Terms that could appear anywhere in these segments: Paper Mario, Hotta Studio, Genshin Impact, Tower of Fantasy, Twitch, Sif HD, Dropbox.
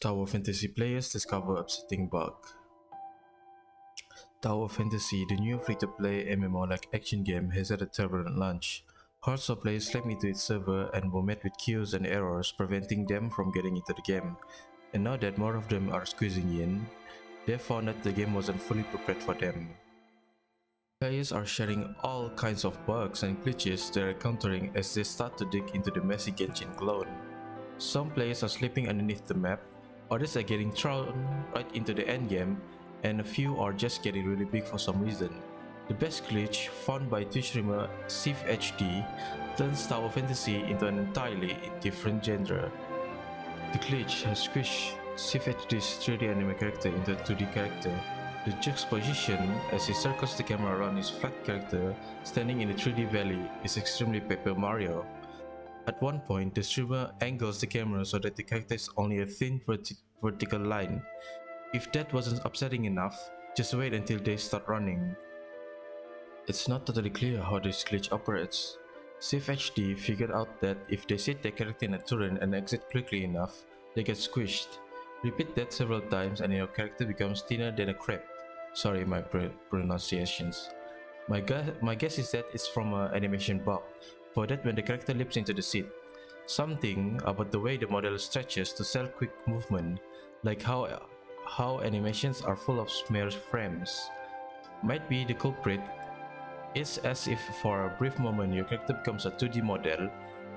Tower of Fantasy players discover upsetting bug. Tower of Fantasy, the new free-to-play MMO-like action game, has had a turbulent launch. Hordes of players slept into its server and were met with queues and errors, preventing them from getting into the game. And now that more of them are squeezing in, they found that the game wasn't fully prepared for them. Players are sharing all kinds of bugs and glitches they are encountering as they start to dig into the messy Genshin clone. Some players are sleeping underneath the map, others are getting thrown right into the endgame, and a few are just getting really big for some reason. The best glitch, found by Twitch streamer Sif HD, turns Tower of Fantasy into an entirely different genre. The glitch has squished Sif HD's 3D anime character into a 2D character. The juxtaposition as he circles the camera around his flat character standing in the 3D valley is extremely Paper Mario. At one point, the streamer angles the camera so that the character is only a thin vertical line. If that wasn't upsetting enough, just wait until they start running. It's not totally clear how this glitch operates. Sif HD figured out that if they sit their character in a turret and exit quickly enough, they get squished. Repeat that several times and your character becomes thinner than a crab. Sorry my pronunciations. My guess is that it's from an animation bug, for that when the character leaps into the seat. Something about the way the model stretches to sell quick movement, like how animations are full of smear frames, might be the culprit. It's as if for a brief moment your character becomes a 2D model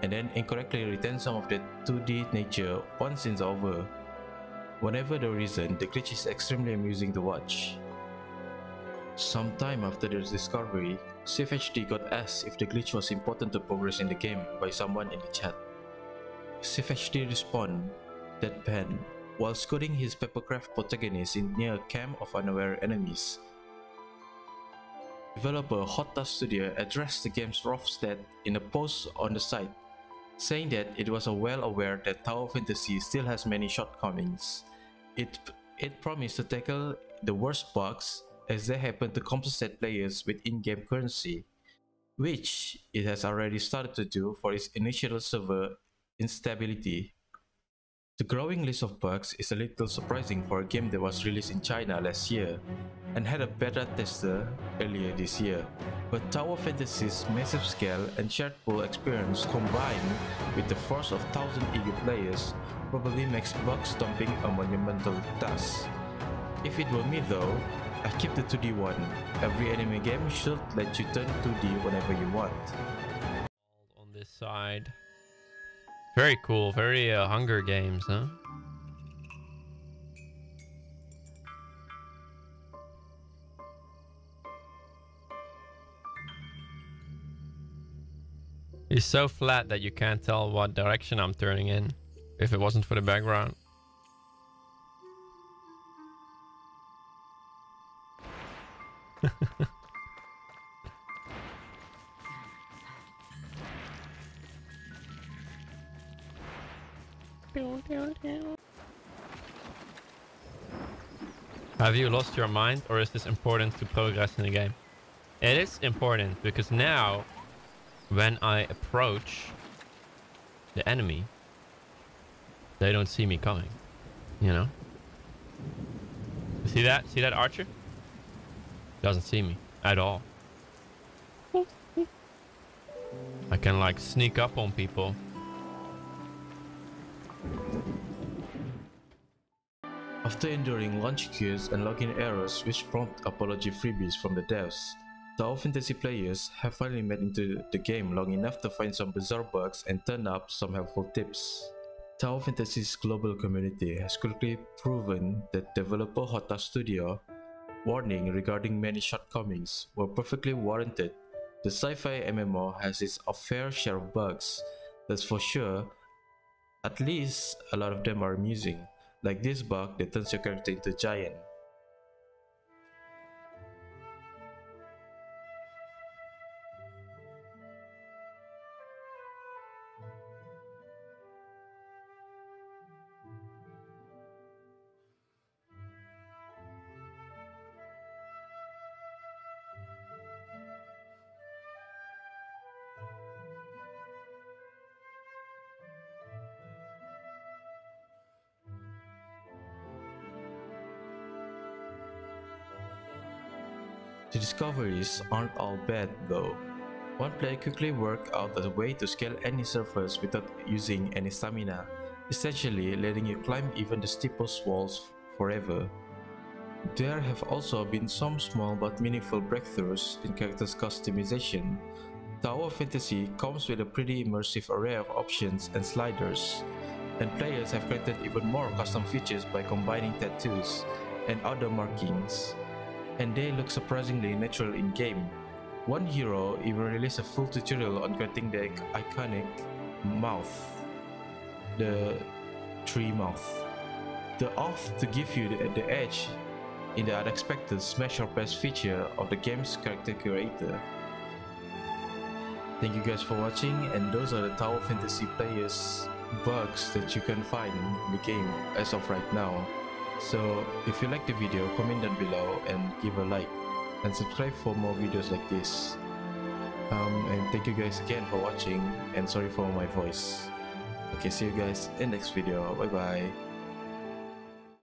and then incorrectly retains some of the 2D nature once it's over. Whatever the reason, the glitch is extremely amusing to watch. Some time after the discovery, Sif HD got asked if the glitch was important to progress in the game by someone in the chat. Sif HD responded, deadpan, while scolding his papercraft protagonist in near a camp of unaware enemies. Developer Hotta Studio addressed the game's rough state in a post on the site, saying that it was well aware that Tower of Fantasy still has many shortcomings. It promised to tackle the worst bugs as they happen to compensate players with in-game currency, which it has already started to do for its initial server instability. The growing list of bugs is a little surprising for a game that was released in China last year and had a beta tester earlier this year, but Tower of Fantasy's massive scale and shared pool experience combined with the force of 1,000 eager players probably makes bug stomping a monumental task. If it were me though, I'd keep the 2D one. Every anime game should let you turn 2D whenever you want. On this side. Very cool, very Hunger Games, huh? It's so flat that you can't tell what direction I'm turning in if it wasn't for the background. Have you lost your mind, or is this important to progress in the game? It is important, because now when I approach the enemy, they don't see me coming, you know? See that? See that archer? Doesn't see me at all. I can like sneak up on people. After enduring launch queues and login errors which prompt apology freebies from the devs, Tower of Fantasy players have finally made into the game long enough to find some bizarre bugs and turn up some helpful tips. Tower of Fantasy's global community has quickly proven that developer Hotta Studio warning regarding many shortcomings were perfectly warranted. The sci-fi MMO has its fair share of bugs, that's for sure. At least a lot of them are amusing, like this bug that turns your character into a giant. The discoveries aren't all bad though. One player quickly worked out a way to scale any surface without using any stamina, essentially letting you climb even the steepest walls forever. There have also been some small but meaningful breakthroughs in characters' customization. Tower of Fantasy comes with a pretty immersive array of options and sliders, and players have created even more custom features by combining tattoos and other markings, and they look surprisingly natural in-game. One hero even released a full tutorial on creating the iconic mouth, the tree mouth. The oath to give you the edge in the unexpected smash or pass feature of the game's character curator. Thank you guys for watching, and those are the Tower of Fantasy players bugs that you can find in the game as of right now. So if you like the video, comment down below and give a like and subscribe for more videos like this. And thank you guys again for watching, and sorry for my voice. Okay, see you guys in next video. Bye bye.